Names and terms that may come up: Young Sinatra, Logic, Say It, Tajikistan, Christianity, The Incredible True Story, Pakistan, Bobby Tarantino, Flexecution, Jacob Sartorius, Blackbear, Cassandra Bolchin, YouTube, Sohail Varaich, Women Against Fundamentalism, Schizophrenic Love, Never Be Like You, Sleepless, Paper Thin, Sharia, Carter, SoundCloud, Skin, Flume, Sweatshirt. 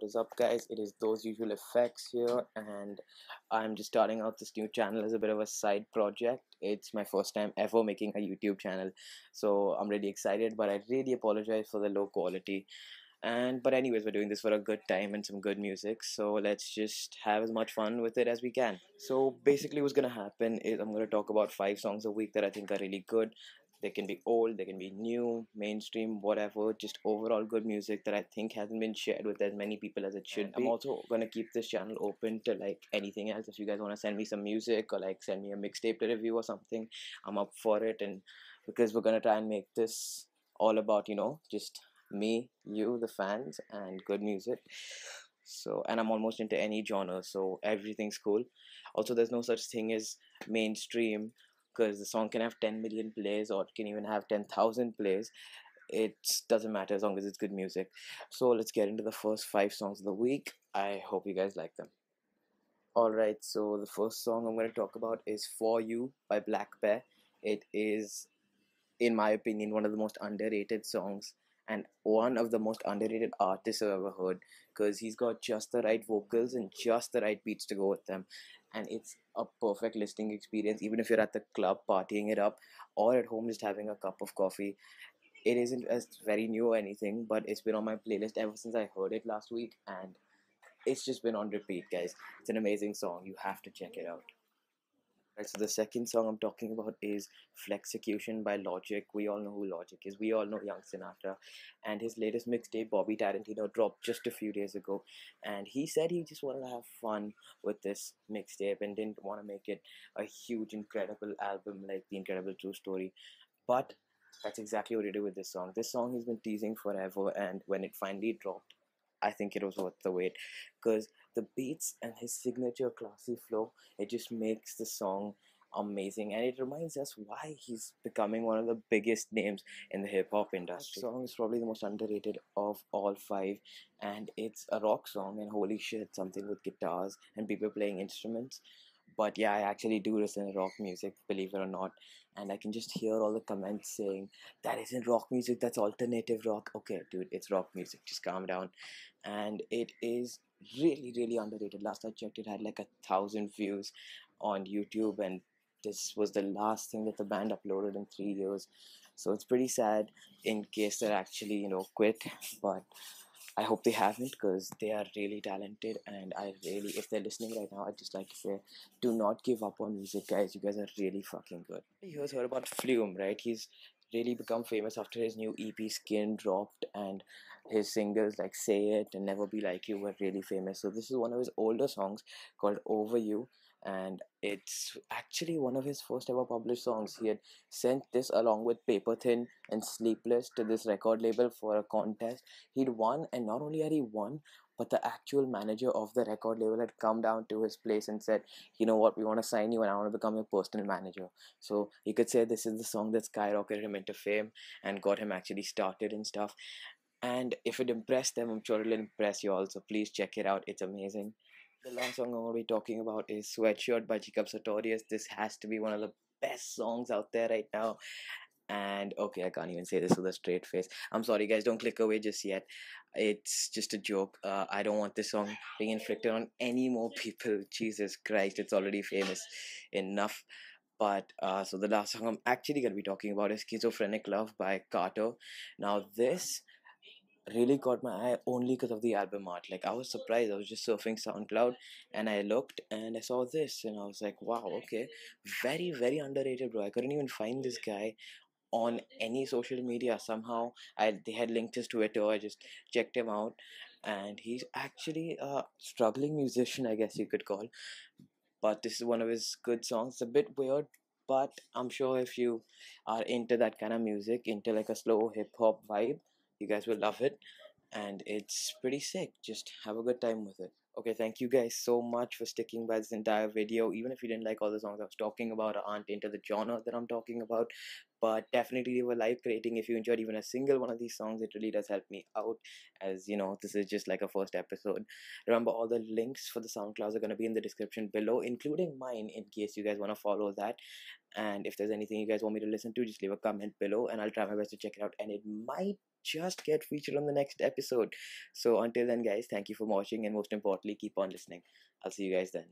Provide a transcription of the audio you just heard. What is up, guys? It is Those Usual Effects here, and I'm just starting out this new channel as a bit of a side project. It's my first time ever making a YouTube channel, so I'm really excited, but I really apologize for the low quality. But anyways, we're doing this for a good time and some good music, so let's just have as much fun with it as we can. So basically what's gonna happen is I'm gonna talk about 5 songs a week that I think are really good. They can be old, they can be new, mainstream, whatever, just overall good music that I think hasn't been shared with as many people as it should be. I'm also going to keep this channel open to like anything else. If you guys want to send me some music or like send me a mixtape to review or something, I'm up for it, and because we're going to try and make this all about, you know, just me, you, the fans, and good music. So, and I'm almost into any genre, so everything's cool. Also, there's no such thing as mainstream, because the song can have 10 million plays or it can even have 10,000 plays. It doesn't matter as long as it's good music. So let's get into the first 5 songs of the week. I hope you guys like them. Alright, so the first song I'm going to talk about is For You by Blackbear. It is, in my opinion, one of the most underrated songs and one of the most underrated artists I've ever heard, because he's got just the right vocals and just the right beats to go with them. And it's a perfect listening experience, even if you're at the club partying it up or at home just having a cup of coffee. It isn't as very new or anything, but it's been on my playlist ever since I heard it last week, and it's just been on repeat, guys. It's an amazing song. You have to check it out. Right, so the second song I'm talking about is Flexecution by Logic. We all know who Logic is. We all know Young Sinatra. And his latest mixtape, Bobby Tarantino, dropped just a few days ago. And he said he just wanted to have fun with this mixtape and didn't want to make it a huge, incredible album like The Incredible True Story. But that's exactly what he did with this song. This song he's been teasing forever, and when it finally dropped, I think it was worth the wait, because the beats and his signature classy flow, it just makes the song amazing, and it reminds us why he's becoming one of the biggest names in the hip-hop industry. That song is probably the most underrated of all 5, and it's a rock song, and holy shit, something with guitars and people playing instruments. But yeah, I actually do listen to rock music, believe it or not, and I can just hear all the comments saying, that isn't rock music, that's alternative rock. Okay, dude, it's rock music, just calm down. And it is really, really underrated. Last I checked, it had like 1,000 views on YouTube, and this was the last thing that the band uploaded in 3 years. So it's pretty sad in case they're actually, you know, quit, but I hope they haven't, because they are really talented, and I really, if they're listening right now, I'd just like to say, do not give up on music, guys. You guys are really fucking good. You guys heard about Flume, right? He's really become famous after his new EP Skin dropped, and his singles like Say It and Never Be Like You were really famous. So this is one of his older songs called Over You, and it's actually one of his first ever published songs. He had sent this along with Paper Thin and Sleepless to this record label for a contest. He'd won, and not only had he won, but the actual manager of the record label had come down to his place and said, you know what, we want to sign you and I want to become your personal manager. So you could say this is the song that skyrocketed him into fame and got him actually started and stuff. And if it impressed them, I'm sure it'll impress you all, so please check it out. It's amazing. The last song I'm going to be talking about is Sweatshirt by Jacob Sartorius. This has to be one of the best songs out there right now. And okay, I can't even say this with a straight face. I'm sorry, guys. Don't click away just yet. It's just a joke. I don't want this song being inflicted on any more people. Jesus Christ, it's already famous enough. But so the last song I'm actually going to be talking about is Schizophrenic Love by Carter. Now this really caught my eye only because of the album art. Like, I was surprised. I was just surfing SoundCloud and I looked and I saw this and I was like, wow, okay, very, very underrated, bro. I couldn't even find this guy on any social media. Somehow they had linked his Twitter. I just checked him out, and he's actually a struggling musician, I guess you could call, but this is one of his good songs. It's a bit weird, but I'm sure if you are into that kind of music, into like a slow hip-hop vibe, you guys will love it, and it's pretty sick. Just have a good time with it. Okay, thank you guys so much for sticking by this entire video. Even if you didn't like all the songs I was talking about or aren't into the genre that I'm talking about, but definitely leave a like rating if you enjoyed even a single one of these songs. It really does help me out, as you know, this is just like a first episode. Remember, all the links for the SoundClouds are going to be in the description below, including mine, in case you guys want to follow that. And if there's anything you guys want me to listen to, just leave a comment below and I'll try my best to check it out, and it might just get featured on the next episode. So until then, guys, thank you for watching, and most importantly, keep on listening. I'll see you guys then.